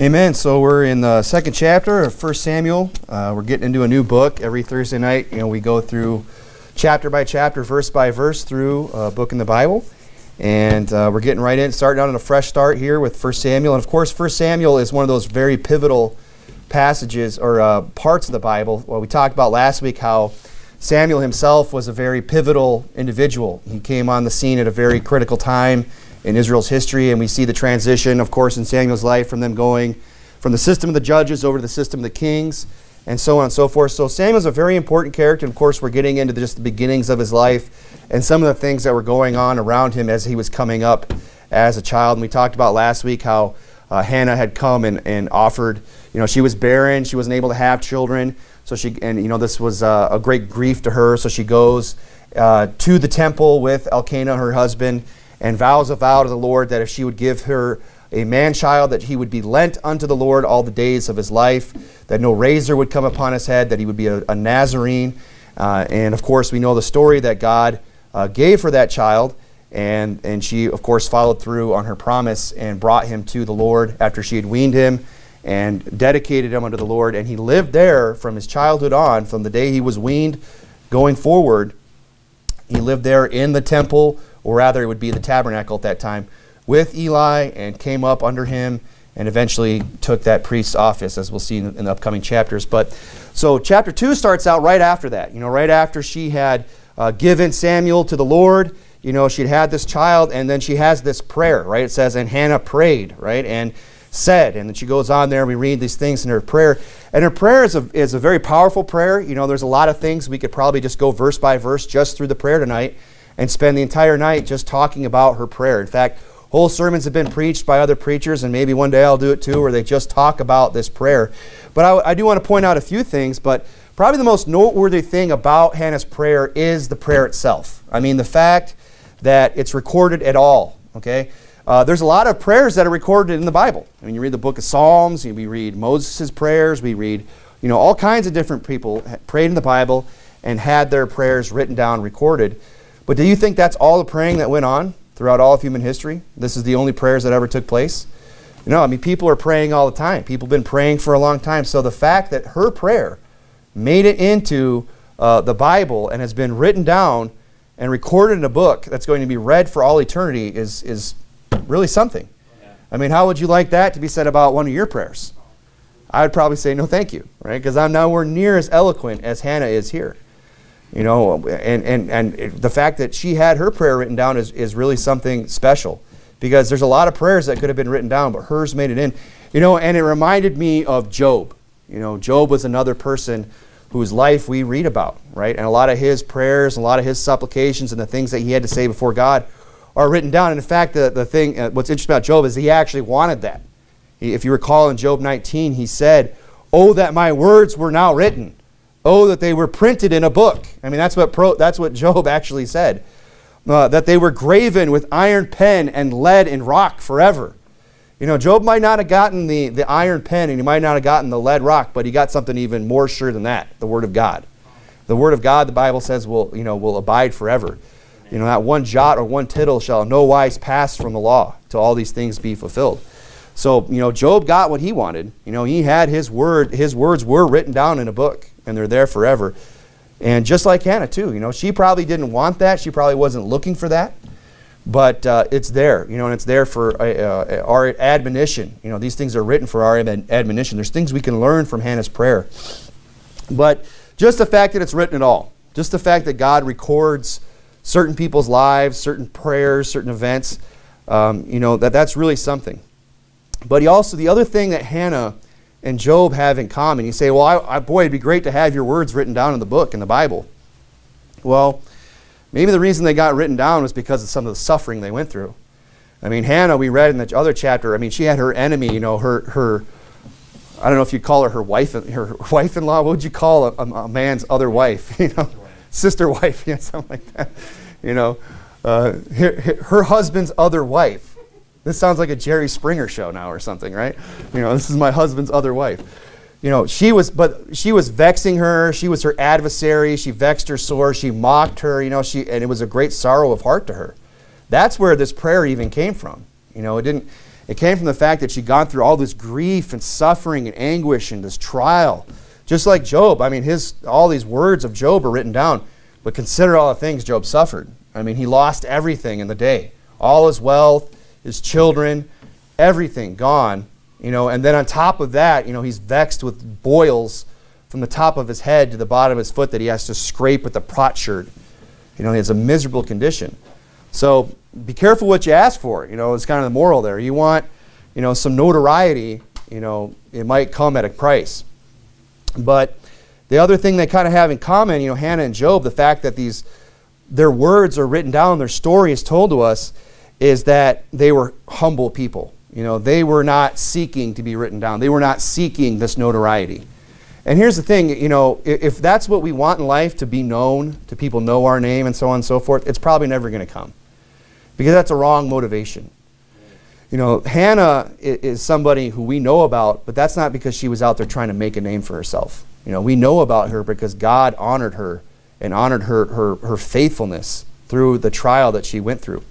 Amen. So we're in the second chapter of 1 Samuel. We're getting into a new book every Thursday night. You know, we go through chapter by chapter, verse by verse through a book in the Bible. And we're getting right in, starting out on a fresh start here with 1 Samuel. And of course, 1 Samuel is one of those very pivotal passages or parts of the Bible. Well, we talked about last week how Samuel himself was a very pivotal individual. He came on the scene at a very critical time in Israel's history, and we see the transition, of course, in Samuel's life from them going from the system of the judges over to the system of the kings, and so on and so forth. So Samuel's a very important character, and of course we're getting into just the beginnings of his life and some of the things that were going on around him as he was coming up as a child. And we talked about last week how Hannah had come and offered, you know, she was barren, she wasn't able to have children, so she, and you know, this was a great grief to her, so she goes to the temple with Elkanah, her husband, and vows a vow to the Lord that if she would give her a man-child, that he would be lent unto the Lord all the days of his life, that no razor would come upon his head, that he would be a Nazarene. And of course, we know the story that God gave her that child, and she, of course, followed through on her promise and brought him to the Lord after she had weaned him and dedicated him unto the Lord. And he lived there from his childhood on, from the day he was weaned going forward. He lived there in the temple, or rather it would be the tabernacle at that time, with Eli, and came up under him and eventually took that priest's office, as we'll see in the upcoming chapters. But so chapter 2 starts out right after that, you know, right after she had given Samuel to the Lord, you know, she'd had this child, and then she has this prayer, right? It says, and Hannah prayed, right, and said, and then she goes on there, and we read these things in her prayer. And her prayer is a very powerful prayer. You know, there's a lot of things we could probably just go verse by verse just through the prayer tonight, and spend the entire night just talking about her prayer. In fact, whole sermons have been preached by other preachers, and maybe one day I'll do it too, where they just talk about this prayer. But I do want to point out a few things, but probably the most noteworthy thing about Hannah's prayer is the prayer itself. I mean, the fact that it's recorded at all, okay? There's a lot of prayers that are recorded in the Bible. I mean, you read the book of Psalms, we read Moses' prayers, we read, you know, all kinds of different people prayed in the Bible and had their prayers written down, recorded. But do you think that's all the praying that went on throughout all of human history? This is the only prayers that ever took place? You know, I mean, people are praying all the time. People have been praying for a long time. So the fact that her prayer made it into the Bible and has been written down and recorded in a book that's going to be read for all eternity is really something. Yeah. I mean, how would you like that to be said about one of your prayers? I would probably say no thank you, right? Because I'm nowhere near as eloquent as Hannah is here. You know, and the fact that she had her prayer written down is really something special, because there's a lot of prayers that could have been written down, but hers made it in. You know, and it reminded me of Job. You know, Job was another person whose life we read about, right? And a lot of his prayers, a lot of his supplications, and the things that he had to say before God are written down. And in fact, the thing, what's interesting about Job is he actually wanted that. If you recall in Job 19, he said, "Oh, that my words were now written. Oh, that they were printed in a book." I mean, that's what Job actually said. That they were graven with iron pen and lead and rock forever. You know, Job might not have gotten the iron pen, and he might not have gotten the lead rock, but he got something even more sure than that, the Word of God. The Word of God, the Bible says, will abide forever. You know, not one jot or one tittle shall in no wise pass from the law till all these things be fulfilled. So, you know, Job got what he wanted. You know, he had his word, his words were written down in a book, and they're there forever. And just like Hannah too, you know, she probably didn't want that, she probably wasn't looking for that, but it's there, you know, and it's there for our admonition. You know, these things are written for our admonition. There's things we can learn from Hannah's prayer. But just the fact that it's written at all, just the fact that God records certain people's lives, certain prayers, certain events, you know, that's really something. But he also, the other thing that Hannah and Job have in common. You say, well, boy, it'd be great to have your words written down in the book, in the Bible. Well, maybe the reason they got written down was because of some of the suffering they went through. I mean, Hannah, we read in the other chapter, I mean, she had her enemy, you know, her I don't know if you'd call her wife, her wife-in-law. What would you call a man's other wife? You know, sister wife, yeah, something like that. You know, her husband's other wife. This sounds like a Jerry Springer show now or something, right? You know, this is my husband's other wife. You know, she was vexing her. She was her adversary. She vexed her sore. She mocked her, you know, and it was a great sorrow of heart to her. That's where this prayer even came from. You know, it didn't, It came from the fact that she'd gone through all this grief and suffering and anguish and this trial. Just like Job. I mean, all these words of Job are written down. But consider all the things Job suffered. I mean, he lost everything in the day. All his wealth, his children, everything gone. You know, and then on top of that, you know, he's vexed with boils from the top of his head to the bottom of his foot that he has to scrape with the potsherd. You know, it's a miserable condition. So be careful what you ask for. You know, it's kind of the moral there. You want, you know, some notoriety, you know, it might come at a price. But the other thing they kind of have in common, you know, Hannah and Job, the fact that their words are written down, their story is told to us, is that they were humble people. You know, they were not seeking to be written down. They were not seeking this notoriety. And here's the thing, you know, if that's what we want in life, to be known, to people know our name and so on and so forth, it's probably never going to come. Because that's a wrong motivation. You know, Hannah is somebody who we know about, but that's not because she was out there trying to make a name for herself. You know, we know about her because God honored her and honored her faithfulness through the trial that she went through.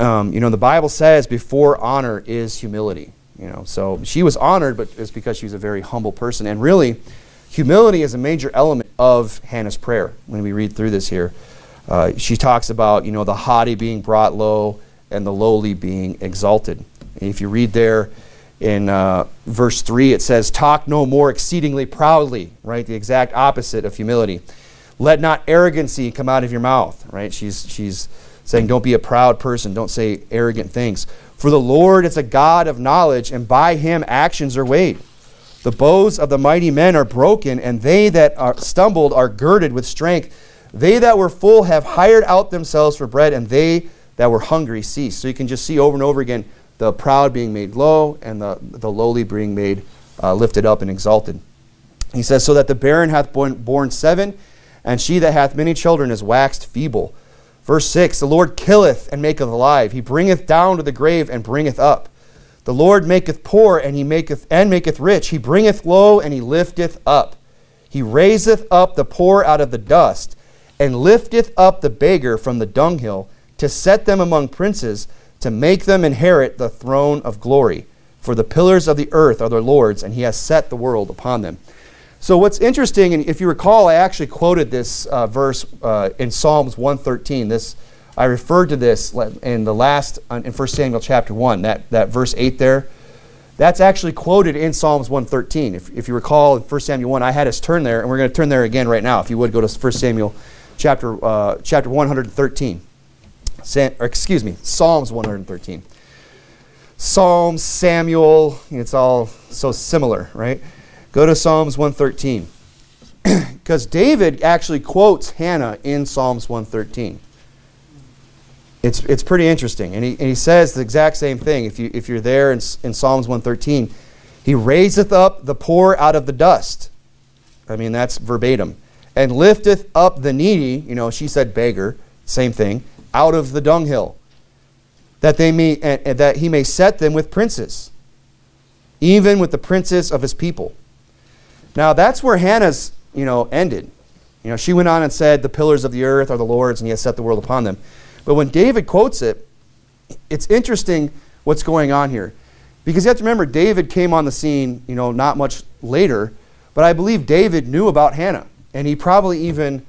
You know, the Bible says before honor is humility. You know, so she was honored, but it's because she was a very humble person. And really, humility is a major element of Hannah's prayer. When we read through this here, she talks about, you know, the haughty being brought low and the lowly being exalted. And if you read there in verse 3, it says, "Talk no more exceedingly proudly," right? The exact opposite of humility. "Let not arrogancy come out of your mouth," right? She's saying, don't be a proud person. Don't say arrogant things. "For the Lord is a God of knowledge, and by him actions are weighed. The bows of the mighty men are broken, and they that are stumbled are girded with strength. They that were full have hired out themselves for bread, and they that were hungry cease." So you can just see over and over again the proud being made low and the lowly being made lifted up and exalted. He says, "So that the barren hath borne 7, and she that hath many children is waxed feeble." Verse 6, "The Lord killeth and maketh alive. He bringeth down to the grave and bringeth up. The Lord maketh poor and maketh rich. He bringeth low and he lifteth up. He raiseth up the poor out of the dust and lifteth up the beggar from the dunghill to set them among princes, to make them inherit the throne of glory. For the pillars of the earth are their Lord's, and he has set the world upon them." So what's interesting, and if you recall, I actually quoted this verse in Psalms 113. I referred to this in the last, in 1 Samuel chapter 1, that verse 8 there. That's actually quoted in Psalms 113. If you recall, in 1 Samuel 1, I had us turn there, and we're going to turn there again right now. If you would, go to 1 Samuel chapter 113. Psalms 113. Psalms, Samuel, it's all so similar, right? Go to Psalms 113. Because David actually quotes Hannah in Psalms 113. It's pretty interesting. And he says the exact same thing. If you're there in Psalms 113, "He raiseth up the poor out of the dust." I mean, that's verbatim. "And lifteth up the needy," you know, she said beggar, same thing, "out of the dunghill, that he may set them with princes, even with the princes of his people." Now that's where Hannah's, you know, ended. You know, she went on and said, "The pillars of the earth are the Lord's, and he has set the world upon them." But when David quotes it, it's interesting what's going on here. Because you have to remember, David came on the scene, you know, not much later, but I believe David knew about Hannah, and he probably even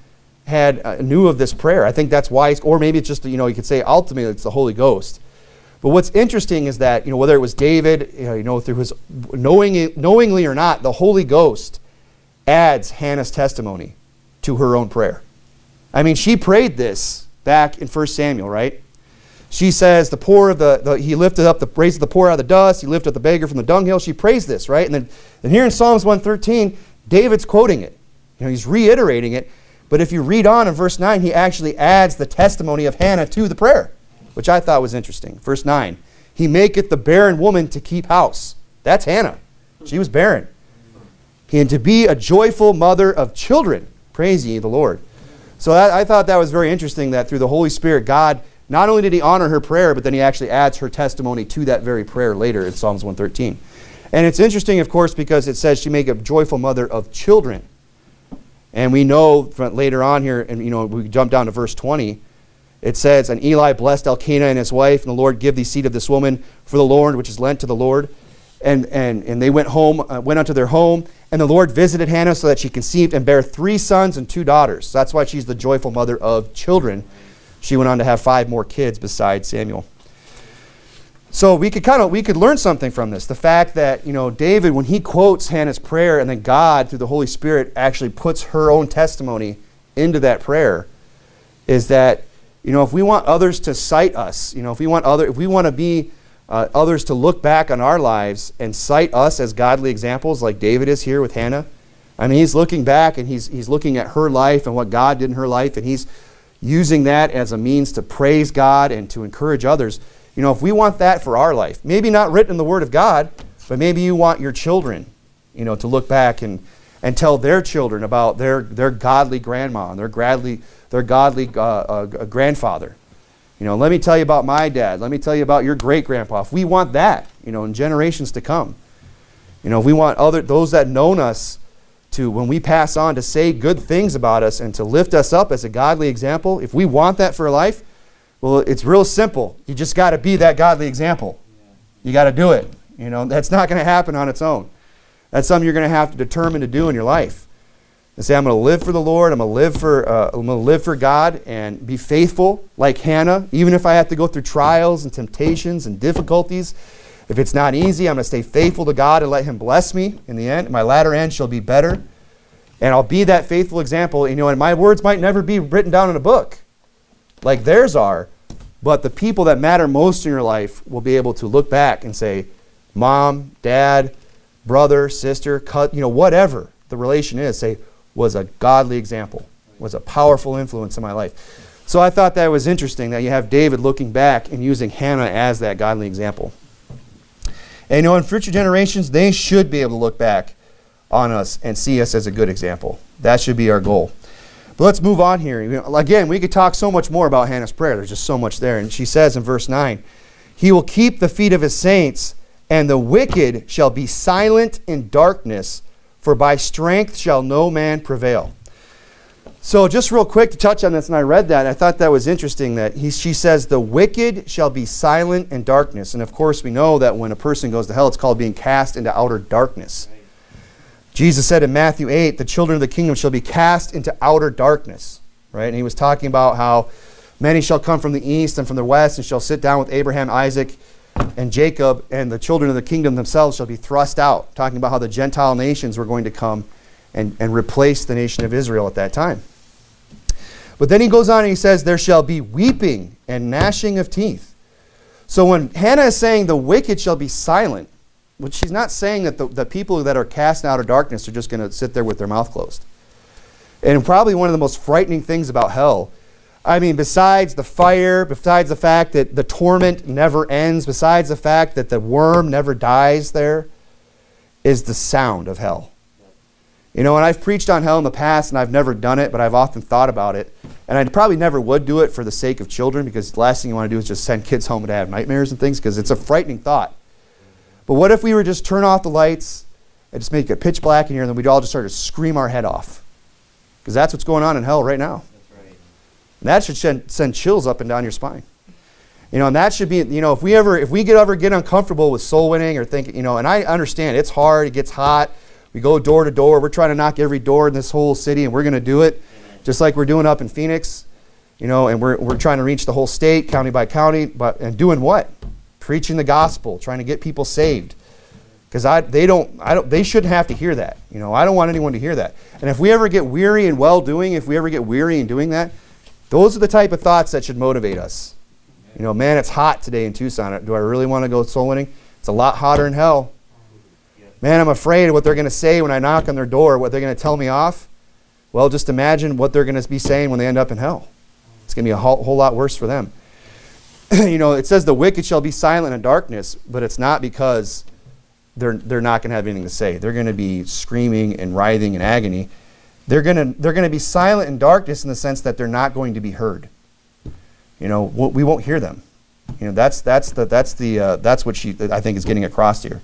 knew of this prayer. I think that's why, or maybe it's just, you know, you could say ultimately it's the Holy Ghost. But what's interesting is that, you know, whether it was David, you know, through his knowingly or not, the Holy Ghost adds Hannah's testimony to her own prayer. I mean, she prayed this back in 1 Samuel, right? She says, "The poor of he lifted up raised the poor out of the dust. He lifted up the beggar from the dunghill." She prays this, right? And here in Psalms 113, David's quoting it. You know, he's reiterating it. But if you read on in verse 9, he actually adds the testimony of Hannah to the prayer, which I thought was interesting. Verse 9, "He maketh the barren woman to keep house." That's Hannah. She was barren. "And to be a joyful mother of children. Praise ye the Lord." So I thought that was very interesting that through the Holy Spirit, God, not only did he honor her prayer, but then he actually adds her testimony to that very prayer later in Psalms 113. And it's interesting, of course, because it says she make a joyful mother of children. And we know from later on here, and you know, we jump down to verse 20, It says, and Eli blessed Elkanah and his wife, and the Lord give thee seed of this woman for the Lord, which is lent to the Lord. And they went home, went unto their home, and the Lord visited Hannah so that she conceived and bare 3 sons and 2 daughters. So that's why she's the joyful mother of children. She went on to have 5 more kids besides Samuel. So we could learn something from this. The fact that, you know, David, when he quotes Hannah's prayer, and then God through the Holy Spirit actually puts her own testimony into that prayer, is that, you know, if we want others to cite us, you know, if we want others to look back on our lives and cite us as godly examples, like David is here with Hannah. I mean, he's looking back and he's looking at her life and what God did in her life, and he's using that as a means to praise God and to encourage others. You know, if we want that for our life, maybe not written in the Word of God, but maybe you want your children, you know, to look back and tell their children about their godly grandma and their godly grandfather. You know, let me tell you about my dad. Let me tell you about your great-grandpa. If we want that, you know, in generations to come, you know, if we want those that known us to, when we pass on, to say good things about us and to lift us up as a godly example, if we want that for life, well, it's real simple. You just got to be that godly example. You got to do it. You know, that's not going to happen on its own. That's something you're going to have to determine to do in your life. And say, I'm going to live for the Lord. I'm going to live for God and be faithful like Hannah. Even if I have to go through trials and temptations and difficulties, if it's not easy, I'm going to stay faithful to God and let Him bless me in the end. My latter end shall be better. And I'll be that faithful example. You know, and my words might never be written down in a book like theirs are, but the people that matter most in your life will be able to look back and say, Mom, Dad, brother, sister, you know, whatever the relation is, say, was a godly example, was a powerful influence in my life. So I thought that was interesting that you have David looking back and using Hannah as that godly example. And you know, in future generations, they should be able to look back on us and see us as a good example. That should be our goal. But let's move on here. You know, again, we could talk so much more about Hannah's prayer. There's just so much there. And she says in verse 9, He will keep the feet of His saints, and the wicked shall be silent in darkness, for by strength shall no man prevail. So just real quick to touch on this, and I read that, I thought that was interesting that she says, the wicked shall be silent in darkness. And of course we know that when a person goes to hell, it's called being cast into outer darkness. Right. Jesus said in Matthew 8, the children of the kingdom shall be cast into outer darkness. Right? And He was talking about how many shall come from the east and from the west and shall sit down with Abraham, Isaac, and Jacob, and the children of the kingdom themselves shall be thrust out, talking about how the Gentile nations were going to come and replace the nation of Israel at that time. But then he goes on and he says, there shall be weeping and gnashing of teeth. So when Hannah is saying the wicked shall be silent, which she's not saying that the people that are cast out of darkness are just going to sit there with their mouth closed. And probably one of the most frightening things about hell, I mean, besides the fire, besides the fact that the torment never ends, besides the fact that the worm never dies there, is the sound of hell. You know, and I've preached on hell in the past, and I've never done it, but I've often thought about it. And I probably never would do it for the sake of children, because the last thing you want to do is just send kids home to have nightmares and things, because it's a frightening thought. But what if we were just turn off the lights and just make it pitch black in here, and then we'd all just start to scream our head off? Because that's what's going on in hell right now. And that should send chills up and down your spine. You know, and that should be, you know, if we ever get uncomfortable with soul winning or thinking, you know, and I understand it's hard, it gets hot. We go door to door. We're trying to knock every door in this whole city, and we're going to do it just like we're doing up in Phoenix, you know, and we're trying to reach the whole state, county by county, but and doing what? Preaching the gospel, trying to get people saved. Because they shouldn't have to hear that. You know, I don't want anyone to hear that. And if we ever get weary in well-doing, if we ever get weary in doing that, those are the type of thoughts that should motivate us. You know, man, it's hot today in Tucson. Do I really want to go soul winning? It's a lot hotter in hell. Man, I'm afraid of what they're going to say when I knock on their door, what they're going to tell me off. Well, just imagine what they're going to be saying when they end up in hell. It's going to be a whole lot worse for them. You know, it says the wicked shall be silent in darkness, but it's not because they're not going to have anything to say. They're going to be screaming and writhing in agony. They're going to be silent in darkness in the sense that they're not going to be heard. You know, we won't hear them. You know, that's what she, I think, is getting across here.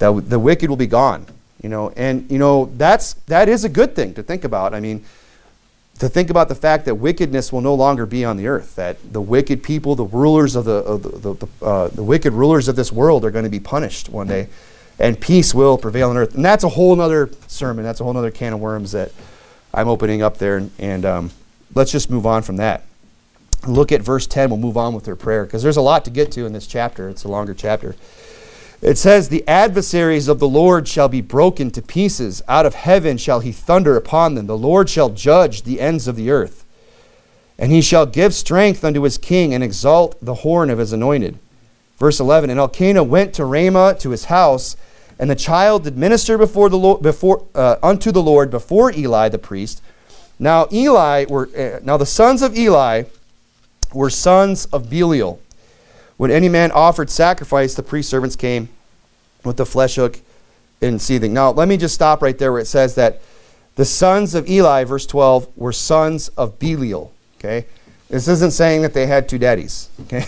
That the wicked will be gone. You know, and you know that is a good thing to think about. I mean, to think about the fact that wickedness will no longer be on the earth, that the wicked people, the rulers of the wicked rulers of this world are going to be punished one day, and peace will prevail on earth. And that's a whole other sermon. That's a whole other can of worms that I'm opening up there. And let's just move on from that. Look at verse 10. We'll move on with their prayer, because there's a lot to get to in this chapter. It's a longer chapter. It says, "The adversaries of the Lord shall be broken to pieces. Out of heaven shall he thunder upon them. The Lord shall judge the ends of the earth. And he shall give strength unto his king and exalt the horn of his anointed." Verse 11, "And Elkanah went to Ramah to his house, and the child did minister before the Lord, unto the Lord before Eli the priest. Now the sons of Eli were sons of Belial. When any man offered sacrifice, the priest servants came with the flesh hook and seething." Now, let me just stop right there where it says that the sons of Eli, verse 12, were sons of Belial. Okay? This isn't saying that they had two daddies. Okay?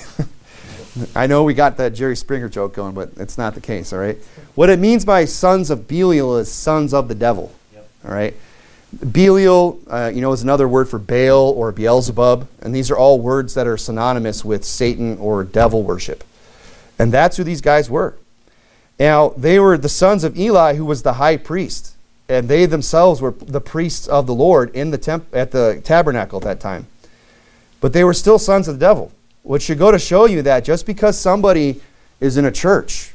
I know we got that Jerry Springer joke going, but it's not the case. All right? What it means by sons of Belial is sons of the devil. Yep. All right? Belial, is another word for Baal or Beelzebub, and these are all words that are synonymous with Satan or devil worship. And that's who these guys were. Now, they were the sons of Eli, who was the high priest, and they themselves were the priests of the Lord in the at the tabernacle at that time. But they were still sons of the devil, which should go to show you that just because somebody is in a church,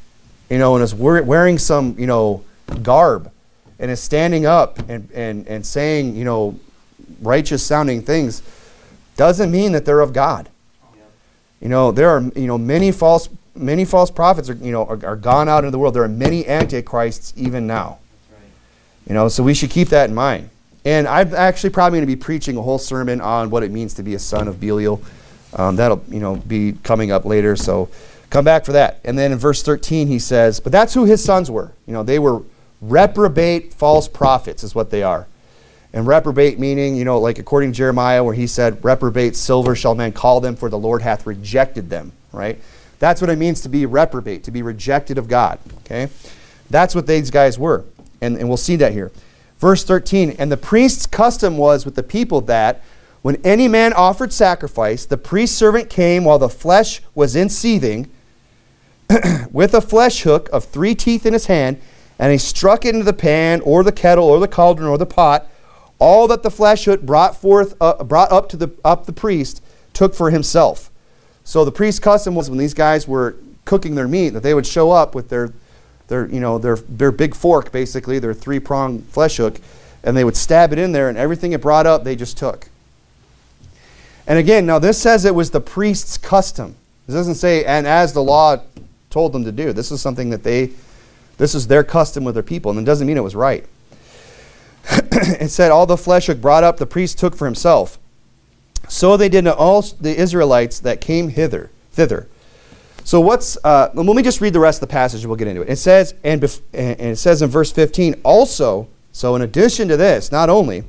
and is wearing some, garb, and is standing up and saying, righteous sounding things, doesn't mean that they're of God. Yeah. There are, many false prophets are gone out into the world. There are many antichrists even now. That's right. So we should keep that in mind. And I'm actually probably going to be preaching a whole sermon on what it means to be a son of Belial. That'll, be coming up later. So come back for that. And then in verse 13 he says, but that's who his sons were. They were reprobate false prophets is what they are. And reprobate meaning, like according to Jeremiah where he said, reprobate silver shall men call them, for the Lord hath rejected them, right? That's what it means to be reprobate, to be rejected of God, okay? That's what these guys were, and we'll see that here. Verse 13, and the priest's custom was with the people that when any man offered sacrifice, the priest servant came while the flesh was in seething with a flesh hook of 3 teeth in his hand, and he struck it into the pan, or the kettle, or the cauldron, or the pot. All that the flesh hook brought up the priest took for himself. So the priest's custom was when these guys were cooking their meat that they would show up with their big fork, basically their 3-pronged flesh hook, and they would stab it in there, and everything it brought up they just took. And again, now this says it was the priest's custom. This doesn't say and as the law told them to do. This is something that they. This is their custom with their people, and it doesn't mean it was right. It said, all the flesh hook brought up, the priest took for himself. So they did to all the Israelites that came thither. So let me just read the rest of the passage, and we'll get into it. It says, and it says in verse 15, also, so in addition to this, not only,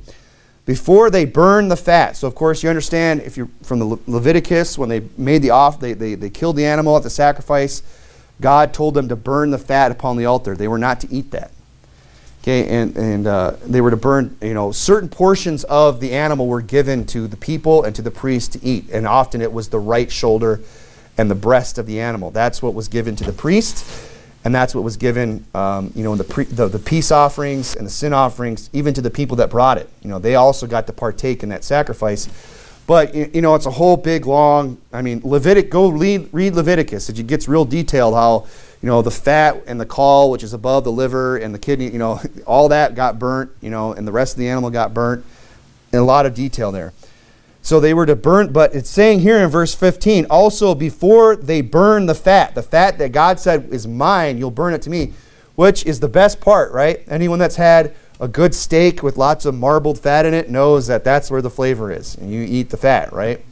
before they burned the fat. So of course you understand, if you're from the Leviticus, when they made the they killed the animal at the sacrifice, God told them to burn the fat upon the altar. They were not to eat that. Okay, and they were to burn, certain portions of the animal were given to the people and to the priest to eat. And often it was the right shoulder and the breast of the animal. That's what was given to the priest. And that's what was given, in the peace offerings and the sin offerings, even to the people that brought it. They also got to partake in that sacrifice. But, it's a whole big, long, read Leviticus. It gets real detailed how, the fat and the caul, which is above the liver and the kidney, all that got burnt, and the rest of the animal got burnt. And a lot of detail there. So they were to burn, but it's saying here in verse 15, also before they burn the fat that God said is mine, you'll burn it to me, which is the best part, right? Anyone that's had a good steak with lots of marbled fat in it knows that that's where the flavor is, and you eat the fat, right?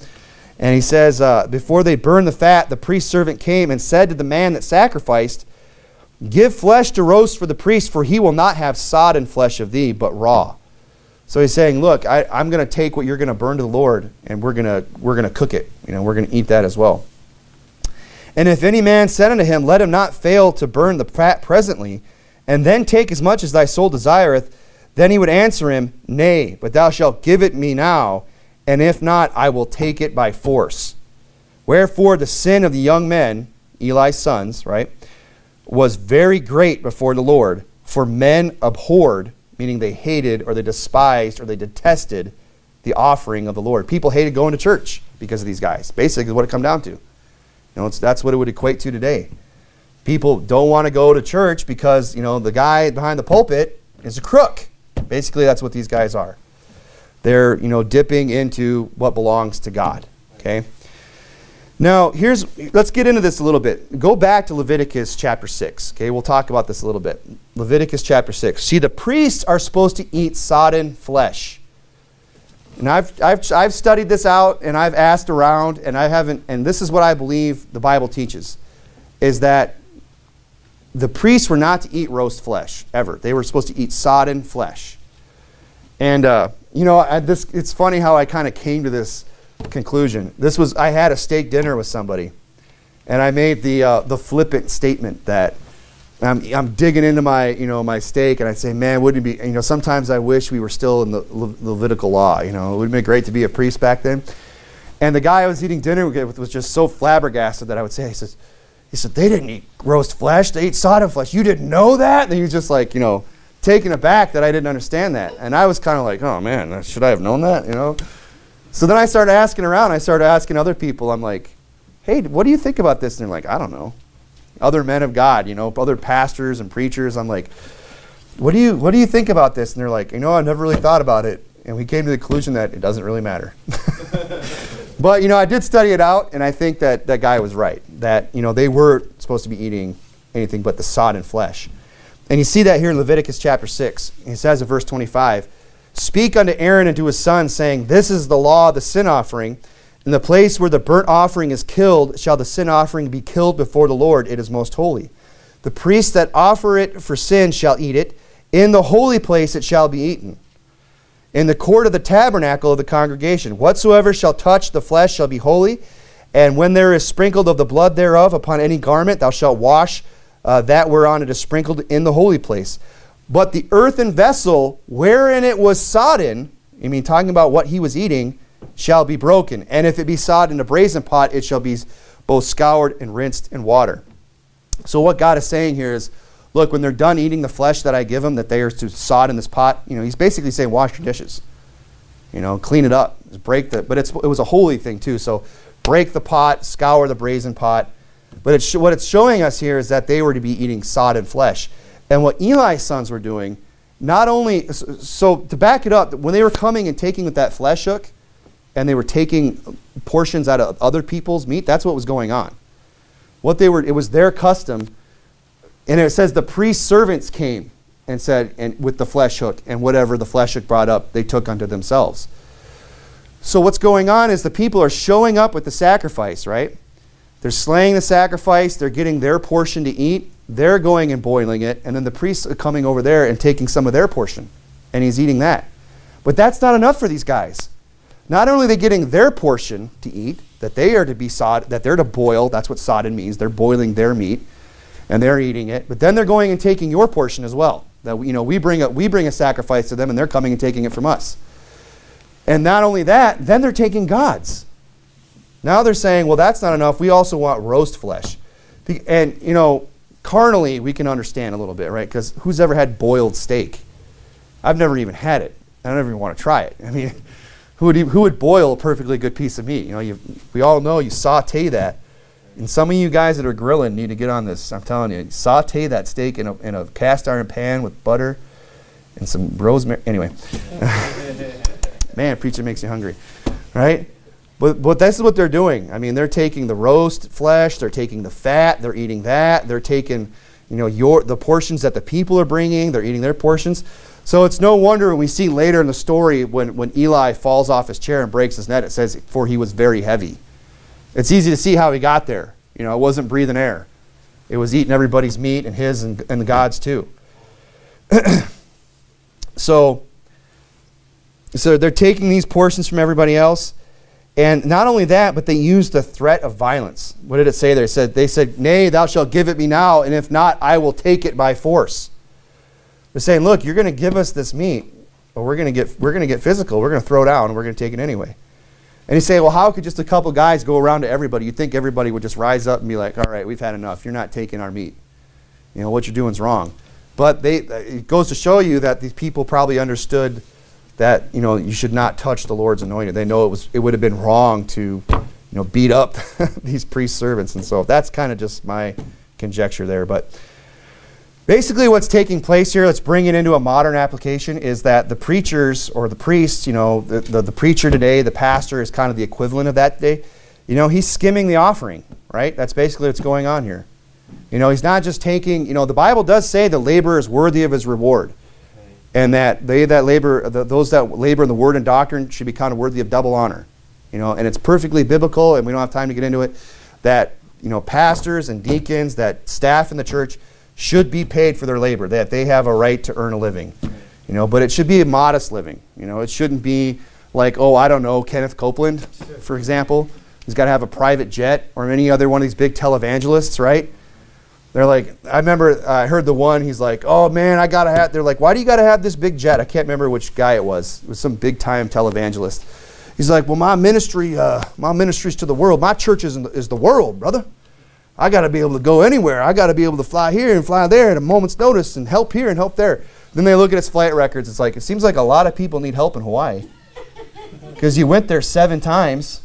And he says, before they burned the fat, the priest servant came and said to the man that sacrificed, give flesh to roast for the priest, for he will not have sodden flesh of thee, but raw. So he's saying, look, I'm going to take what you're going to burn to the Lord, and we're going to cook it. We're going to eat that as well. And if any man said unto him, let him not fail to burn the fat presently, and then take as much as thy soul desireth, Then he would answer him, Nay, but thou shalt give it me now, and if not, I will take it by force. Wherefore the sin of the young men, Eli's sons, right, was very great before the Lord, for men abhorred, meaning they hated or they despised or they detested the offering of the Lord. People hated going to church because of these guys, basically is what it come down to. You know, that's what it would equate to today. People don't want to go to church because, you know, the guy behind the pulpit is a crook. Basically, that's what these guys are. They're, you know, dipping into what belongs to God, okay? Now, let's get into this a little bit. Go back to Leviticus chapter 6, okay? We'll talk about this a little bit. Leviticus chapter 6. See, the priests are supposed to eat sodden flesh. And I've studied this out, and I've asked around, and I haven't, and this is what I believe the Bible teaches, is that the priests were not to eat roast flesh, ever. They were supposed to eat sodden flesh. And, you know, it's funny how I kind of came to this conclusion. I had a steak dinner with somebody, and I made the flippant statement that I'm digging into my, you know, my steak, and I say, man, wouldn't it be, you know, sometimes I wish we were still in the Levitical law, you know, it would have been great to be a priest back then. And the guy I was eating dinner with was just so flabbergasted that I would say, he said, they didn't eat roast flesh, they ate sodden flesh. You didn't know that? And he was just like, you know, taken aback that I didn't understand that. And I was kind of like, oh man, should I have known that, you know? So then I started asking around. I started asking other people. I'm like, hey, what do you think about this? And they're like, I don't know. Other men of God, you know, other pastors and preachers. I'm like, what do you think about this? And they're like, you know, I've never really thought about it. And we came to the conclusion that it doesn't really matter. But, you know, I did study it out, and I think that that guy was right. That, you know, they weren't supposed to be eating anything but the sodden flesh. And you see that here in Leviticus chapter 6. It says in verse 25, Speak unto Aaron and to his sons, saying, This is the law of the sin offering. In the place where the burnt offering is killed, shall the sin offering be killed before the Lord. It is most holy. The priest that offer it for sin shall eat it. In the holy place it shall be eaten. In the court of the tabernacle of the congregation, whatsoever shall touch the flesh shall be holy. And when there is sprinkled of the blood thereof upon any garment, thou shalt wash that whereon it is sprinkled in the holy place. But the earthen vessel wherein it was sodden, I mean, talking about what he was eating, shall be broken. And if it be sodden in a brazen pot, it shall be both scoured and rinsed in water. So what God is saying here is, look, when they're done eating the flesh that I give them, that they are to sodden this pot, you know, he's basically saying, wash your dishes. You know, clean it up. Just break the, it was a holy thing too, so break the pot, scour the brazen pot. But what it's showing us here is that they were to be eating sodden flesh. And what Eli's sons were doing, not only, so to back it up, when they were coming and taking with that flesh hook, and they were taking portions out of other people's meat, that's what was going on. It was their custom, and it says the priest's servants came and said, and with the flesh hook, and whatever the flesh hook brought up, they took unto themselves. So what's going on is the people are showing up with the sacrifice, right? They're slaying the sacrifice, they're getting their portion to eat, they're going and boiling it, and then the priests are coming over there and taking some of their portion, and he's eating that. But that's not enough for these guys. Not only are they getting their portion to eat, that they are to be sod, that they're to boil, that's what sodden means, they're boiling their meat, and they're eating it, but then they're going and taking your portion as well. That, you know, we bring a sacrifice to them, and they're coming and taking it from us. And not only that, then they're taking God's. Now they're saying, well, that's not enough, we also want roast flesh. And, you know, carnally, we can understand a little bit, right? Because who's ever had boiled steak? I've never even had it. I don't even want to try it. I mean, who would boil a perfectly good piece of meat? You know, we all know you saute that. And some of you guys that are grilling need to get on this. I'm telling you, saute that steak in a cast iron pan with butter and some rosemary. Anyway, man, preaching makes you hungry, right? But this is what they're doing. I mean, they're taking the roast flesh, they're taking the fat, they're eating that, they're taking, you know, the portions that the people are bringing, they're eating their portions. So it's no wonder we see later in the story when Eli falls off his chair and breaks his net, it says, for he was very heavy. It's easy to see how he got there. You know, it wasn't breathing air. It was eating everybody's meat and his and God's too. So they're taking these portions from everybody else. And not only that, but they used the threat of violence. What did it say there? It said, they said, Nay, thou shalt give it me now, and if not, I will take it by force. They're saying, look, you're going to give us this meat, but we're going to get physical. We're going to throw down. We're going to take it anyway. And you say, well, how could just a couple guys go around to everybody? You'd think everybody would just rise up and be like, all right, we've had enough. You're not taking our meat. You know, what you're doing is wrong. But it goes to show you that these people probably understood that, you know, you should not touch the Lord's anointed. They know it would have been wrong to, you know, beat up these priest servants. And so that's kind of just my conjecture there. But basically what's taking place here, let's bring it into a modern application, is that the preachers or the priests, you know, the preacher today, the pastor is kind of the equivalent of that day. You know, he's skimming the offering, right? That's basically what's going on here. You know, he's not just taking, you know, the Bible does say the laborer is worthy of his reward. And that those that labor in the word and doctrine should be counted worthy of double honor. You know, and it's perfectly biblical, and we don't have time to get into it, that, you know, pastors and deacons, that staff in the church, should be paid for their labor, that they have a right to earn a living. You know, but it should be a modest living. You know, it shouldn't be like, oh, I don't know, Kenneth Copeland, for example. He's got to have a private jet, or any other one of these big televangelists, right? They're like, I remember I heard the one, he's like, oh man, I got to have, they're like, why do you got to have this big jet? I can't remember which guy it was. It was some big time televangelist. He's like, well, my ministry's to the world. My church is the world, brother. I got to be able to go anywhere. I got to be able to fly here and fly there at a moment's notice and help here and help there. Then they look at his flight records. It's like, it seems like a lot of people need help in Hawaii because you went there 7 times.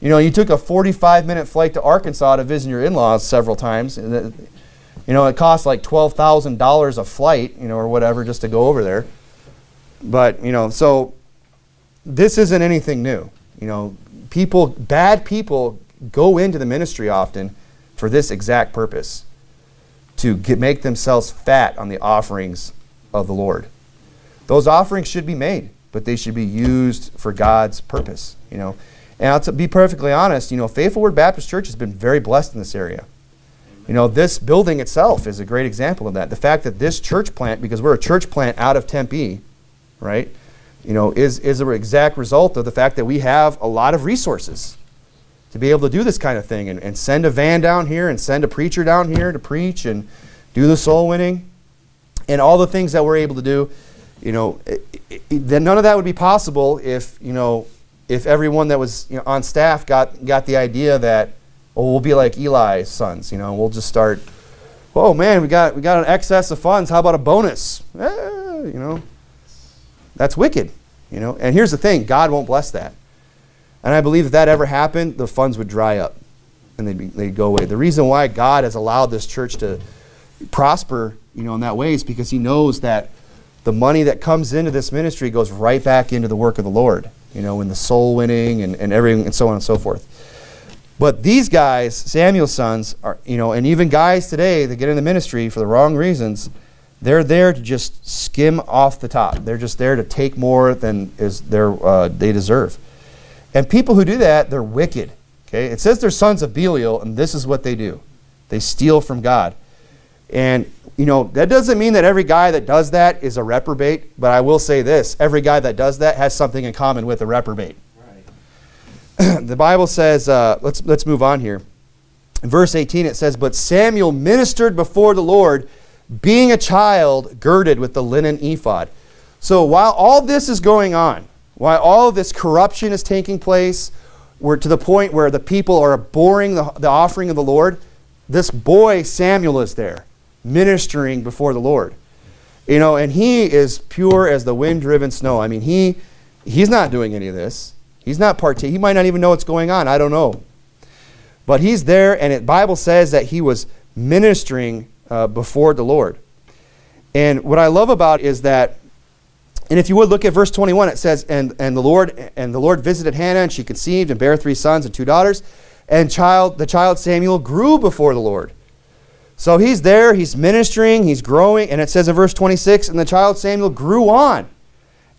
You know, you took a 45-minute flight to Arkansas to visit your in-laws several times. And you know, it costs like $12,000 a flight, you know, or whatever, just to go over there. But, you know, so this isn't anything new. You know, people, bad people go into the ministry often for this exact purpose, to make themselves fat on the offerings of the Lord. Those offerings should be made, but they should be used for God's purpose, you know. And to be perfectly honest, you know, Faithful Word Baptist Church has been very blessed in this area. You know, this building itself is a great example of that. The fact that this church plant, because we're a church plant out of Tempe, right, you know, is an exact result of the fact that we have a lot of resources to be able to do this kind of thing, and send a van down here and send a preacher down here to preach and do the soul winning and all the things that we're able to do. You know, then none of that would be possible if, you know, if everyone that was, you know, on staff got the idea that, oh, we'll be like Eli's sons, you know, we'll just start, oh man, we got an excess of funds, how about a bonus? You know, that's wicked, you know. And here's the thing, God won't bless that. And I believe if that ever happened, the funds would dry up and they'd go away. The reason why God has allowed this church to prosper, you know, in that way is because he knows that the money that comes into this ministry goes right back into the work of the Lord, you know, in the soul winning and everything and so on and so forth. But these guys, Samuel's sons, are, you know, and even guys today that get in the ministry for the wrong reasons, they're there to just skim off the top. They're just there to take more than is they deserve. And people who do that, they're wicked. Okay? It says they're sons of Belial, and this is what they do. They steal from God. And, you know, that doesn't mean that every guy that does that is a reprobate, but I will say this. Every guy that does that has something in common with a reprobate. Right. The Bible says, let's move on here. In verse 18 it says, but Samuel ministered before the Lord, being a child girded with the linen ephod. So while all this is going on, while all of this corruption is taking place, we're to the point where the people are abhorring the offering of the Lord, this boy Samuel is there, ministering before the Lord. You know, and he is pure as the wind-driven snow. I mean, he's not doing any of this. He's not partaking. He might not even know what's going on. I don't know. But he's there, and the Bible says that he was ministering before the Lord. And what I love about it is that, and if you would look at verse 21, it says, and the Lord visited Hannah, and she conceived and bare 3 sons and 2 daughters, and the child Samuel grew before the Lord. So he's there, he's ministering, he's growing, and it says in verse 26, and the child Samuel grew on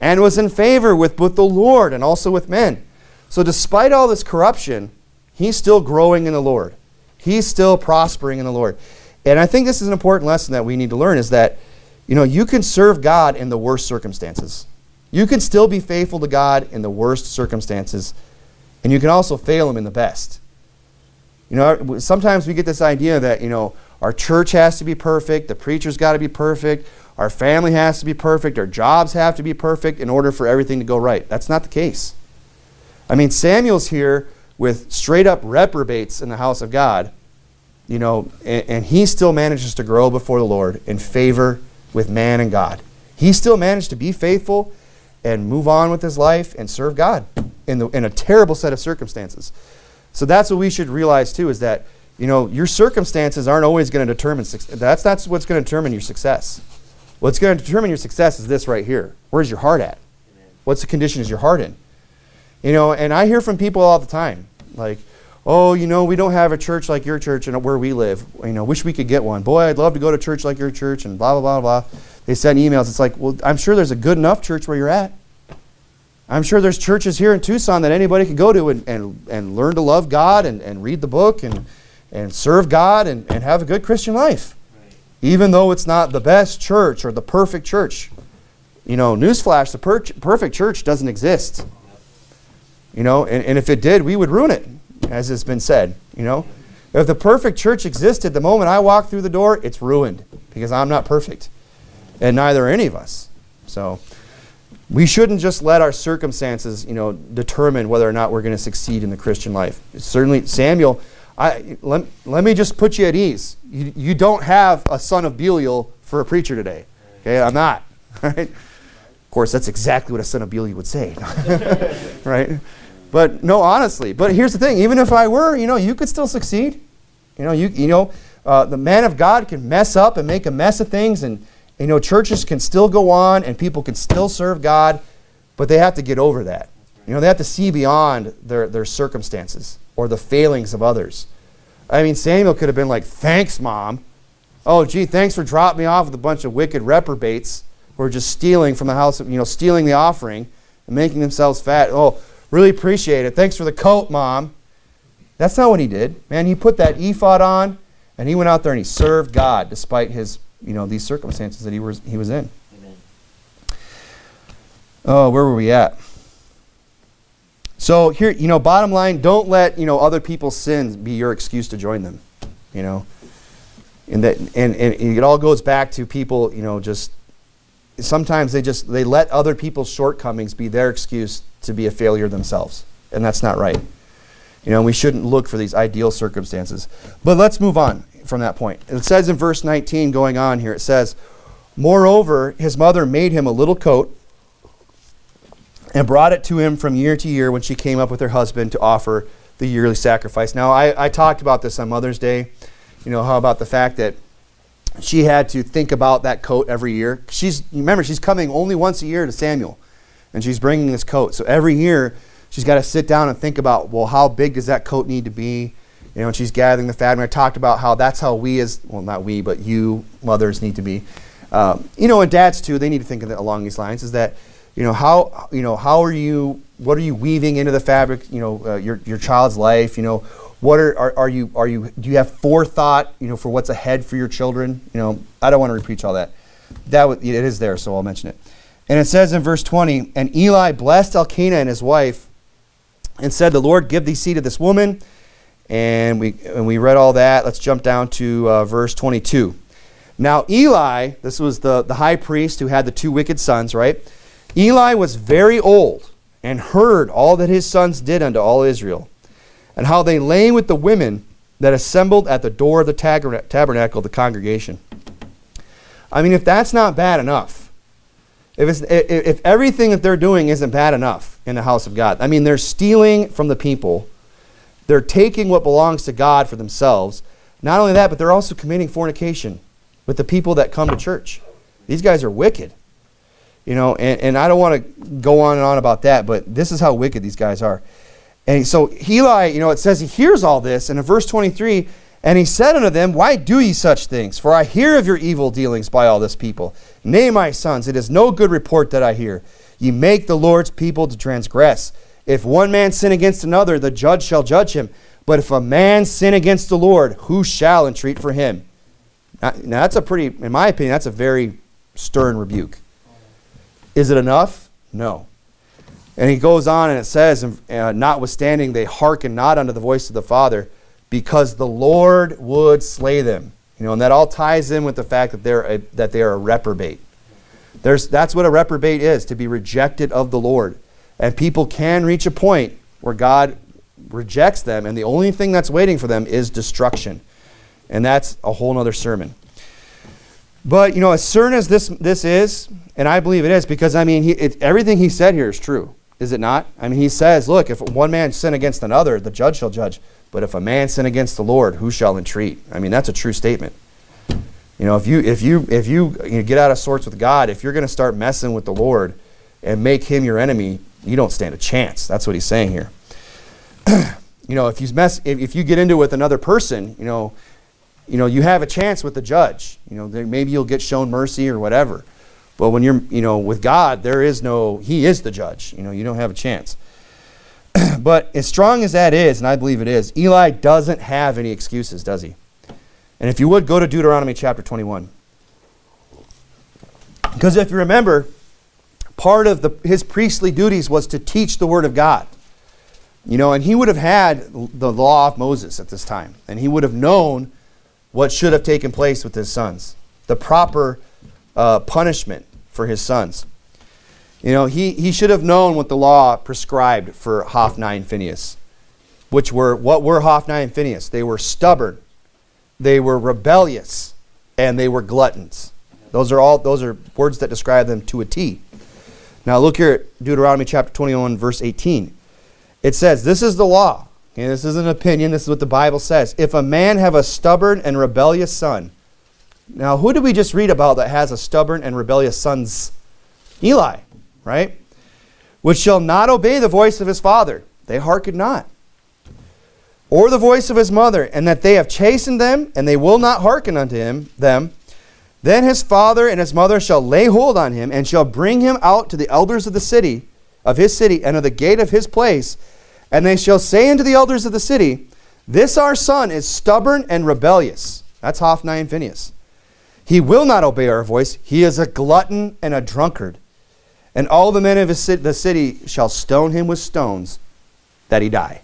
and was in favor with both the Lord and also with men. So despite all this corruption, he's still growing in the Lord. He's still prospering in the Lord. And I think this is an important lesson that we need to learn, is that, you know, you can serve God in the worst circumstances. You can still be faithful to God in the worst circumstances, and you can also fail him in the best. You know, sometimes we get this idea that, you know, our church has to be perfect, the preacher's got to be perfect, Our family has to be perfect. Our jobs have to be perfect in order for everything to go right. That's not the case. I mean, Samuel's here with straight up reprobates in the house of God, you know, and he still manages to grow before the Lord in favor with man and God. He still managed to be faithful and move on with his life and serve God in a terrible set of circumstances. So that's what we should realize too, is that, you know, your circumstances aren't always going to determine success. That's not what's going to determine your success. What's going to determine your success is this right here. Where's your heart at? What's the condition is your heart in? You know, and I hear from people all the time, like, oh, you know, we don't have a church like your church and where we live. You know, wish we could get one. Boy, I'd love to go to church like your church and blah, blah, blah, blah. They send emails. It's like, well, I'm sure there's a good enough church where you're at. I'm sure there's churches here in Tucson that anybody could go to and learn to love God and read the book and serve God and have a good Christian life. Right. Even though it's not the best church or the perfect church. You know, newsflash, the perfect church doesn't exist. You know, and if it did, we would ruin it, as it's been said, you know. If the perfect church existed, the moment I walk through the door, it's ruined because I'm not perfect, and neither are any of us. So we shouldn't just let our circumstances, you know, determine whether or not we're going to succeed in the Christian life. Certainly, Samuel, let me just put you at ease. You don't have a son of Belial for a preacher today. Okay, I'm not, right? Of course, that's exactly what a son of Belial would say, right? But no, honestly. But here's the thing: even if I were, you know, you could still succeed. You know, the man of God can mess up and make a mess of things, and you know, churches can still go on, and people can still serve God, but they have to get over that. You know, they have to see beyond their circumstances or the failings of others. I mean, Samuel could have been like, "Thanks, Mom. Oh, gee, thanks for dropping me off with a bunch of wicked reprobates." Who are just stealing from the house, you know, stealing the offering and making themselves fat. Oh, really appreciate it. Thanks for the coat, Mom. That's not what he did. Man, he put that ephod on and he went out there and he served God despite his, you know, these circumstances that he was in. Amen. Oh, where were we at? So here, you know, bottom line, don't let, you know, other people's sins be your excuse to join them, you know. And it all goes back to people, you know, just sometimes they let other people's shortcomings be their excuse to be a failure themselves, and that's not right. You know, we shouldn't look for these ideal circumstances. But let's move on from that point. It says in verse 19 going on here, it says, "Moreover, his mother made him a little coat and brought it to him from year to year when she came up with her husband to offer the yearly sacrifice." Now, I talked about this on Mother's Day, you know, how about the fact that she had to think about that coat every year. Remember, she's coming only once a year to Samuel, and she's bringing this coat. So every year, she's got to sit down and think about, well, how big does that coat need to be? You know, and she's gathering the fat. And I talked about how that's how we as, well, not we, but you mothers need to be. You know, and dads too, they need to think of that along these lines, is that, you know, how are you, what are you weaving into the fabric, you know, your child's life, you know, what do you have forethought, you know, for what's ahead for your children? You know, I don't want to repeat all that. It is there, so I'll mention it. And it says in verse 20, "And Eli blessed Elkanah and his wife and said, 'The Lord give thee seed to this woman.'" And we read all that. Let's jump down to verse 22. Now Eli, this was the high priest who had the two wicked sons, right? Eli was very old and heard all that his sons did unto all Israel, and how they lay with the women that assembled at the door of the tabernacle of the congregation. I mean, if that's not bad enough, if everything that they're doing isn't bad enough in the house of God, I mean, they're stealing from the people, they're taking what belongs to God for themselves. Not only that, but they're also committing fornication with the people that come to church. These guys are wicked. You know, and I don't want to go on and on about that, but this is how wicked these guys are. And so Eli, you know, it says he hears all this. And in verse 23, "And he said unto them, 'Why do ye such things? For I hear of your evil dealings by all this people. Nay, my sons, it is no good report that I hear. Ye make the Lord's people to transgress. If one man sin against another, the judge shall judge him. But if a man sin against the Lord, who shall entreat for him?'" Now that's a pretty, in my opinion, that's a very stern rebuke. Is it enough? No. And he goes on and it says, "Notwithstanding they hearken not unto the voice of the Father, because the Lord would slay them." You know, and that all ties in with the fact that they are a reprobate. That's what a reprobate is, to be rejected of the Lord. And people can reach a point where God rejects them, and the only thing that's waiting for them is destruction. And that's a whole other sermon. But, you know, as certain as this is, and I believe it is, because, I mean, everything he said here is true, is it not? I mean, he says, look, if one man sin against another, the judge shall judge. But if a man sin against the Lord, who shall entreat? I mean, that's a true statement. You know, if you get out of sorts with God, if you're going to start messing with the Lord and make him your enemy, you don't stand a chance. That's what he's saying here. You know, if you get into it with another person, you know, you have a chance with the judge. You know, maybe you'll get shown mercy or whatever. But when you're, you know, with God, there is no, he is the judge. You know, you don't have a chance. But as strong as that is, and I believe it is, Eli doesn't have any excuses, does he? And if you would, go to Deuteronomy chapter 21. Because if you remember, part of his priestly duties was to teach the Word of God. You know, and he would have had the law of Moses at this time. And he would have known what should have taken place with his sons. The proper punishment for his sons. You know, he should have known what the law prescribed for Hophni and Phinehas. What were Hophni and Phinehas? They were stubborn. They were rebellious, and they were gluttons. Those are words that describe them to a T. Now look here at Deuteronomy chapter 21, verse 18. It says, this is the law. Okay, this isn't an opinion. This is what the Bible says. If a man have a stubborn and rebellious son. Now, who did we just read about that has a stubborn and rebellious sons? Eli, right? Which shall not obey the voice of his father. They hearken not. Or the voice of his mother, and that they have chastened them, and they will not hearken unto them. Then his father and his mother shall lay hold on him, and shall bring him out to the elders of the city, of his city, and of the gate of his place. And they shall say unto the elders of the city, this our son is stubborn and rebellious. That's Hophni and Phinehas. He will not obey our voice. He is a glutton and a drunkard. And all the men of the city shall stone him with stones, that he die.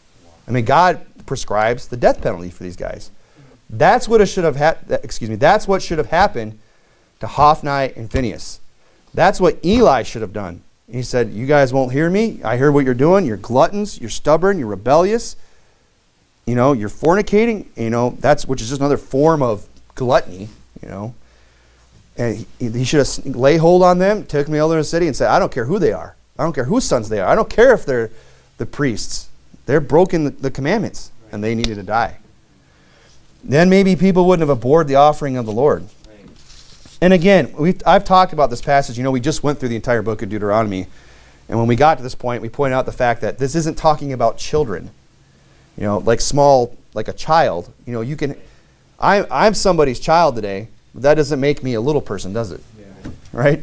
I mean, God prescribes the death penalty for these guys. That's what should have that's what should have happened to Hophni and Phinehas. That's what Eli should have done. He said, you guys won't hear me. I hear what you're doing. You're gluttons. You're stubborn. You're rebellious. You know, you're fornicating. You know, which is just another form of gluttony, you know. And he should have lay hold on them, took them to the elders of the city and said, I don't care who they are. I don't care whose sons they are. I don't care if they're the priests. They're broken the commandments. And they needed to die. Then maybe people wouldn't have abhorred the offering of the Lord. Right. And again, I've talked about this passage. You know, we just went through the entire book of Deuteronomy. And when we got to this point, we pointed out the fact that this isn't talking about children. You know, like a child. You know, you can, I'm somebody's child today. But that doesn't make me a little person, does it? Yeah. Right?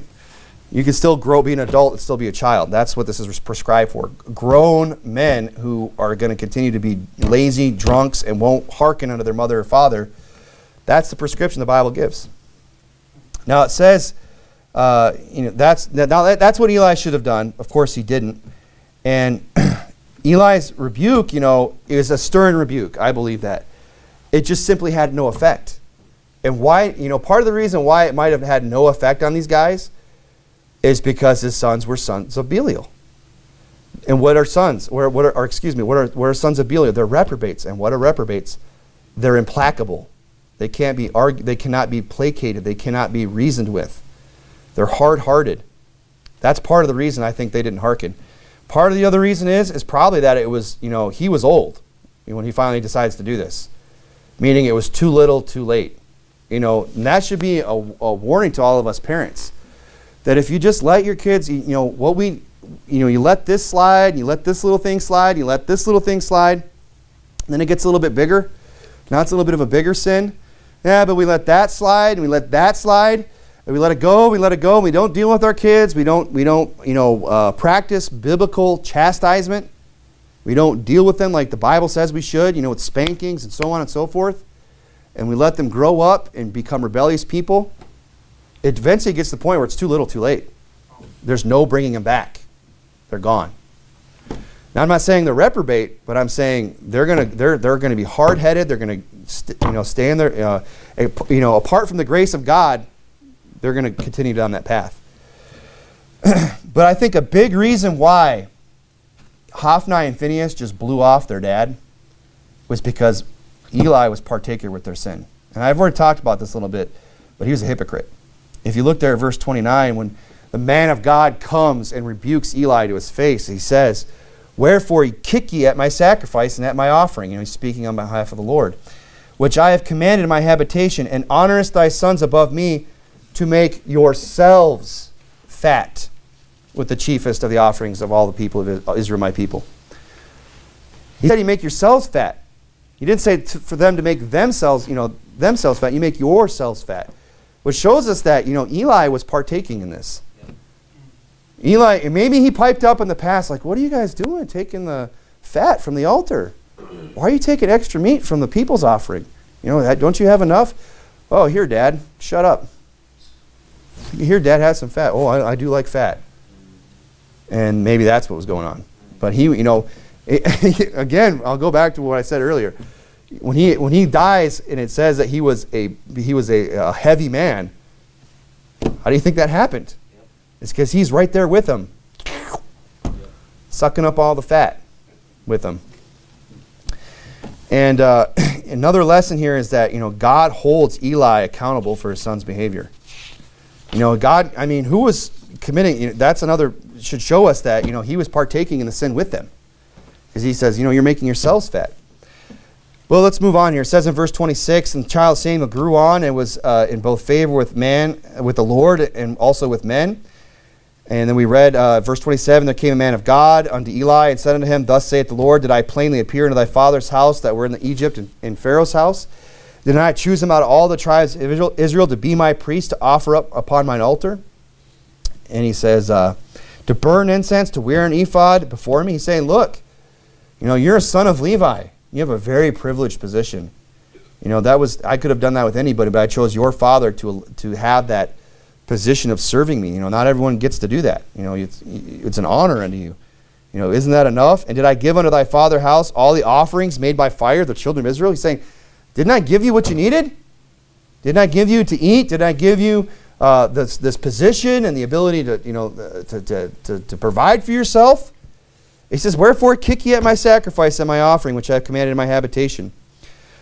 You can still grow, be an adult, and still be a child. That's what this is prescribed for. Grown men who are going to continue to be lazy, drunks, and won't hearken unto their mother or father. That's the prescription the Bible gives. Now it says, you know, that's what Eli should have done. Of course he didn't. And Eli's rebuke, you know, is a stern rebuke. I believe that. It just simply had no effect. And why, you know, part of the reason why it might have had no effect on these guys is because his sons were sons of Belial. And what are sons? What are sons of Belial? They're reprobates. And what are reprobates? They're implacable. They can't be argued. They cannot be placated. They cannot be reasoned with. They're hard-hearted. That's part of the reason I think they didn't hearken. Part of the other reason is probably that it was, you know, he was old when he finally decides to do this, meaning it was too little, too late. You know, and that should be a warning to all of us parents. That if you just let your kids, you know, you let this slide, you let this little thing slide, you let this little thing slide, then it gets a little bit bigger. Now it's a little bit of a bigger sin. Yeah, but we let that slide, and we let that slide, and we let it go, and we don't deal with our kids, we don't, you know, practice biblical chastisement. We don't deal with them like the Bible says we should, you know, with spankings and so on and so forth. And we let them grow up and become rebellious people. It eventually gets to the point where it's too little, too late. There's no bringing them back. They're gone. Now I'm not saying they're reprobate, but I'm saying they're gonna be hard-headed. They're gonna stay in their apart from the grace of God, they're gonna continue down that path. But I think a big reason why Hophni and Phinehas just blew off their dad was because Eli was partaker with their sin. And I've already talked about this a little bit, but he was a hypocrite. If you look there at verse 29, when the man of God comes and rebukes Eli to his face, he says, "Wherefore ye kick ye at my sacrifice and at my offering." You know, he's speaking on behalf of the Lord. "Which I have commanded in my habitation, and honorest thy sons above me to make yourselves fat with the chiefest of the offerings of all the people of Israel, my people." He said, "You make yourselves fat." He didn't say for them to make themselves, you know, themselves fat. You make yourselves fat, which shows us that, you know, Eli was partaking in this. Eli, maybe he piped up in the past, like, "What are you guys doing taking the fat from the altar? Why are you taking extra meat from the people's offering? You know, don't you have enough? Oh, here, Dad, shut up. Here, Dad, has some fat. Oh, I do like fat." And maybe that's what was going on. But he, you know, again, I'll go back to what I said earlier. When he dies and it says that he was a heavy man, how do you think that happened? Yep. It's because he's right there with him, yep, sucking up all the fat with him. And another lesson here is that, you know, God holds Eli accountable for his son's behavior. You know, God, I mean, who was committing, you know, that's another, should show us that, you know, he was partaking in the sin with them. Because he says, you know, "You're making yourselves fat." Well, let's move on here. It says in verse 26, "And the child Samuel grew on and was in both favor with man, with the Lord, and also with men." And then we read verse 27, "There came a man of God unto Eli and said unto him, Thus saith the Lord, did I plainly appear unto thy father's house that were in Egypt and in Pharaoh's house? Did I choose him out of all the tribes of Israel to be my priest, to offer up upon mine altar?" And he says, "To burn incense, to wear an ephod before me." He's saying, "Look, you know, you're a son of Levi. You have a very privileged position. You know, that was, I could have done that with anybody, but I chose your father to have that position of serving me. You know, not everyone gets to do that. You know, it's an honor unto you. You know, isn't that enough? And did I give unto thy father's house all the offerings made by fire, the children of Israel?" He's saying, "Didn't I give you what you needed? Didn't I give you to eat? Didn't I give you this position and the ability to, you know, to provide for yourself?" He says, "Wherefore kick ye at my sacrifice and my offering, which I have commanded in my habitation."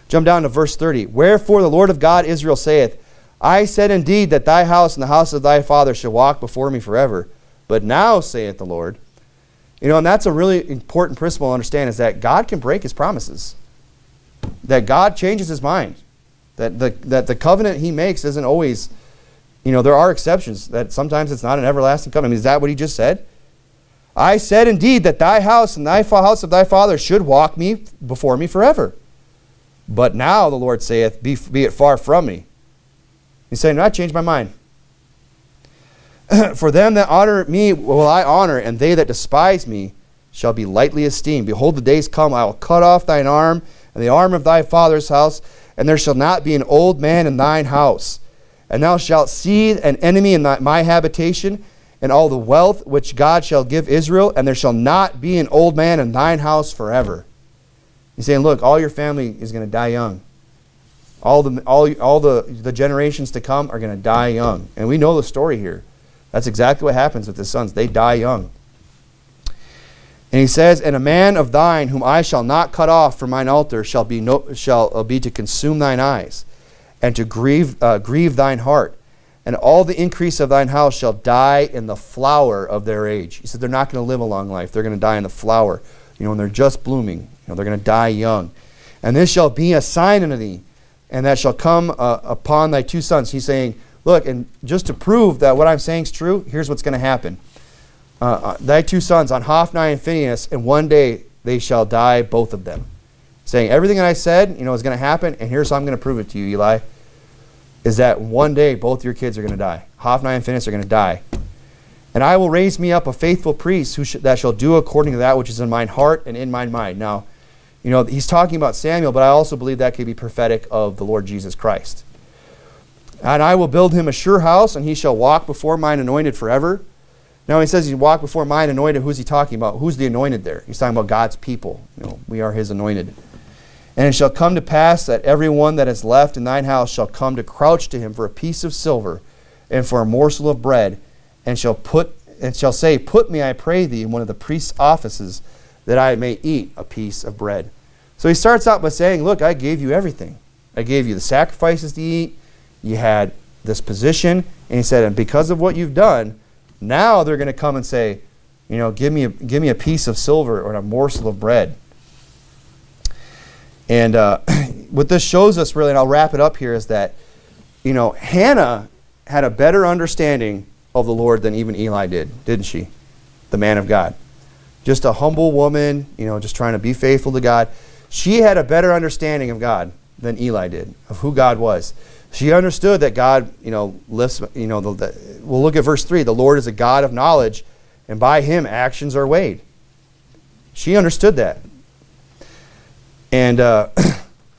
Jump down to verse 30. "Wherefore the Lord of God Israel saith, I said indeed that thy house and the house of thy father shall walk before me forever. But now saith the Lord." You know, and that's a really important principle to understand, is that God can break his promises. That God changes his mind. That the covenant he makes isn't always, you know, there are exceptions. That sometimes it's not an everlasting covenant. I mean, is that what he just said? "I said indeed that thy house and thy house of thy father should walk me before me forever. But now the Lord saith, be it far from me." He's saying, "No, I changed my mind. For them that honor me will I honor, and they that despise me shall be lightly esteemed. Behold, the days come, I will cut off thine arm, and the arm of thy father's house, and there shall not be an old man in thine house. And thou shalt see an enemy in my habitation, and all the wealth which God shall give Israel, and there shall not be an old man in thine house forever." He's saying, "Look, all your family is going to die young. All the generations to come are going to die young." And we know the story here. That's exactly what happens with his sons. They die young. And he says, "And a man of thine whom I shall not cut off from mine altar shall be to consume thine eyes, and to grieve thine heart. And all the increase of thine house shall die in the flower of their age." He said they're not going to live a long life. They're going to die in the flower. You know, when they're just blooming. You know, they're going to die young. "And this shall be a sign unto thee, and that shall come upon thy two sons." He's saying, look, and just to prove that what I'm saying is true, here's what's going to happen. "Thy two sons, on Hophni and Phinehas, and one day they shall die, both of them." Saying, everything that I said, you know, is going to happen, and here's how I'm going to prove it to you, Eli, is that one day both your kids are going to die. Hophni and Phinehas are going to die. "And I will raise me up a faithful priest that shall do according to that which is in mine heart and in mine mind." Now, you know, he's talking about Samuel, but I also believe that could be prophetic of the Lord Jesus Christ. "And I will build him a sure house, and he shall walk before mine anointed forever." Now, when he says he walk before mine anointed, who's he talking about? Who's the anointed there? He's talking about God's people. You know, we are his anointed. "And it shall come to pass that every one that is left in thine house shall come to crouch to him for a piece of silver and for a morsel of bread, and shall put and shall say, put me, I pray thee, in one of the priest's offices, that I may eat a piece of bread. So he starts out by saying, look, I gave you everything. I gave you the sacrifices to eat. You had this position. And he said, and because of what you've done, now they're going to come and say, you know, give me a piece of silver or a morsel of bread. And what this shows us really, and I'll wrap it up here, is that, you know, Hannah had a better understanding of the Lord than even Eli did, didn't she? The man of God. Just a humble woman, you know, just trying to be faithful to God. She had a better understanding of God than Eli did, of who God was. She understood that God, you know, lifts, you know, we'll look at verse 3. The Lord is a God of knowledge, and by him actions are weighed. She understood that. And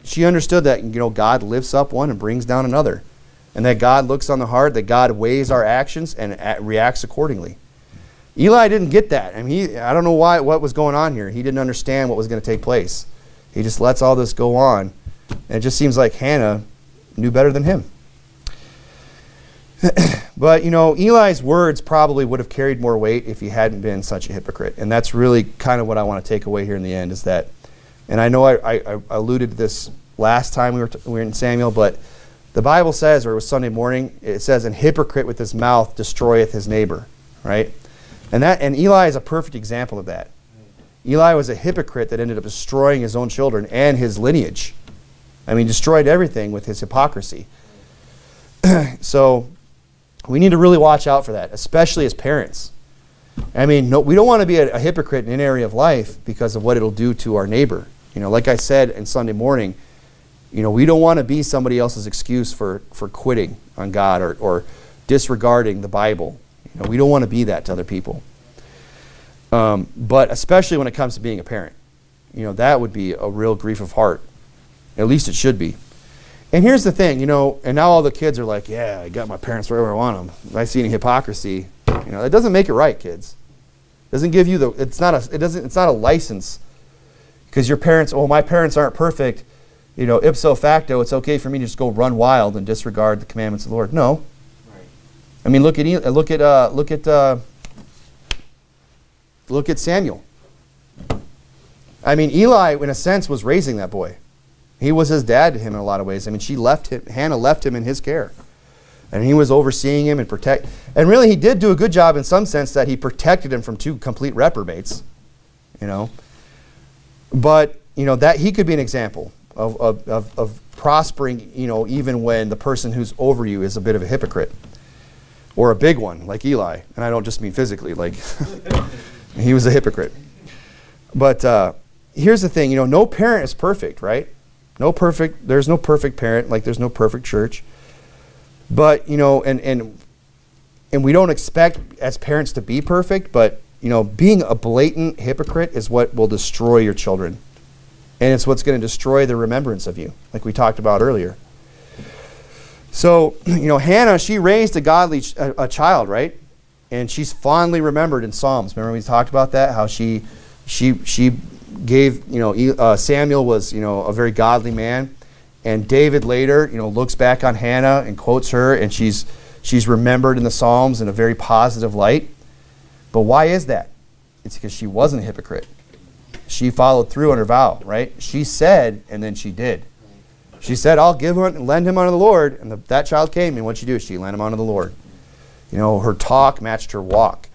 she understood that, you know, God lifts up one and brings down another. And that God looks on the heart, that God weighs our actions and reacts accordingly. Eli didn't get that. I mean, I don't know why, what was going on here. He didn't understand what was going to take place. He just lets all this go on. And it just seems like Hannah knew better than him. But, you know, Eli's words probably would have carried more weight if he hadn't been such a hypocrite. And that's really kind of what I want to take away here in the end, is that, and I know I alluded to this last time we were in Samuel, but the Bible says, or it was Sunday morning, it says, an hypocrite with his mouth destroyeth his neighbor, right? And Eli is a perfect example of that. Eli was a hypocrite that ended up destroying his own children and his lineage. I mean, destroyed everything with his hypocrisy. So we need to really watch out for that, especially as parents. I mean, no, we don't want to be a hypocrite in any area of life because of what it'll do to our neighbor. You know, like I said on Sunday morning, you know, we don't want to be somebody else's excuse for quitting on God or disregarding the Bible. You know, we don't want to be that to other people. But especially when it comes to being a parent. You know, that would be a real grief of heart. At least it should be. And here's the thing, you know, and now all the kids are like, yeah, I got my parents wherever I want them. If I see any hypocrisy, you know, it doesn't make it right, kids. It doesn't give you the, it's not a license. Because your parents, oh, my parents aren't perfect. You know, ipso facto, it's okay for me to just go run wild and disregard the commandments of the Lord. No. Right. I mean, look at Samuel. I mean, Eli, in a sense, was raising that boy. He was his dad to him in a lot of ways. I mean, she left him, Hannah left him in his care. And he was overseeing him and protect. And really, he did do a good job in some sense that he protected him from two complete reprobates, you know. But, you know, that he could be an example of prospering, you know, even when the person who's over you is a bit of a hypocrite. Or a big one, like Eli. And I don't just mean physically, like, he was a hypocrite. But here's the thing, you know, no parent is perfect, right? There's no perfect parent, like there's no perfect church. But, you know, and we don't expect as parents to be perfect, but, you know, being a blatant hypocrite is what will destroy your children. And it's what's going to destroy the remembrance of you, like we talked about earlier. So, you know, Hannah, she raised a godly a child, right? And she's fondly remembered in Psalms. Remember we talked about that, how she gave, you know, Samuel was, you know, a very godly man. And David later, you know, looks back on Hannah and quotes her, and she's remembered in the Psalms in a very positive light. But why is that? It's because she wasn't a hypocrite. She followed through on her vow, right? She said, and then she did. She said, I'll give him and lend him unto the Lord. And that child came, and what'd she do? She lent him unto the Lord. You know, her talk matched her walk.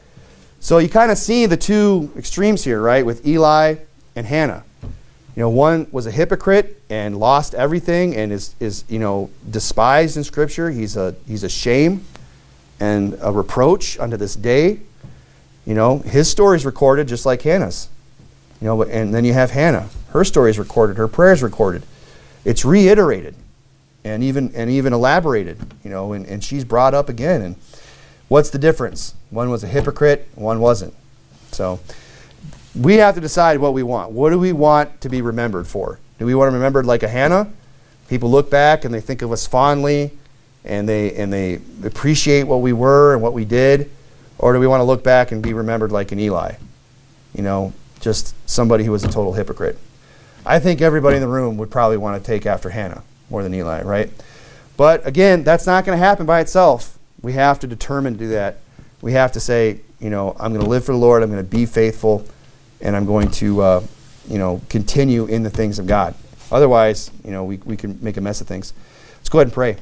So you kind of see the two extremes here, right, with Eli and Hannah. You know, one was a hypocrite and lost everything and is you know, despised in Scripture. He's a shame and a reproach unto this day. You know, his story is recorded just like Hannah's. You know, and then you have Hannah. Her story is recorded. Her prayer is recorded. It's reiterated and even elaborated, you know, and she's brought up again. And what's the difference? One was a hypocrite, one wasn't. So we have to decide what we want. What do we want to be remembered for? Do we want to be remembered like a Hannah? People look back and they think of us fondly and they appreciate what we were and what we did. Or do we want to look back and be remembered like an Eli? You know, just somebody who was a total hypocrite. I think everybody in the room would probably want to take after Hannah more than Eli, right? But again, that's not going to happen by itself. We have to determine to do that. We have to say, you know, I'm going to live for the Lord, I'm going to be faithful, and I'm going to, you know, continue in the things of God. Otherwise, you know, we can make a mess of things. Let's go ahead and pray.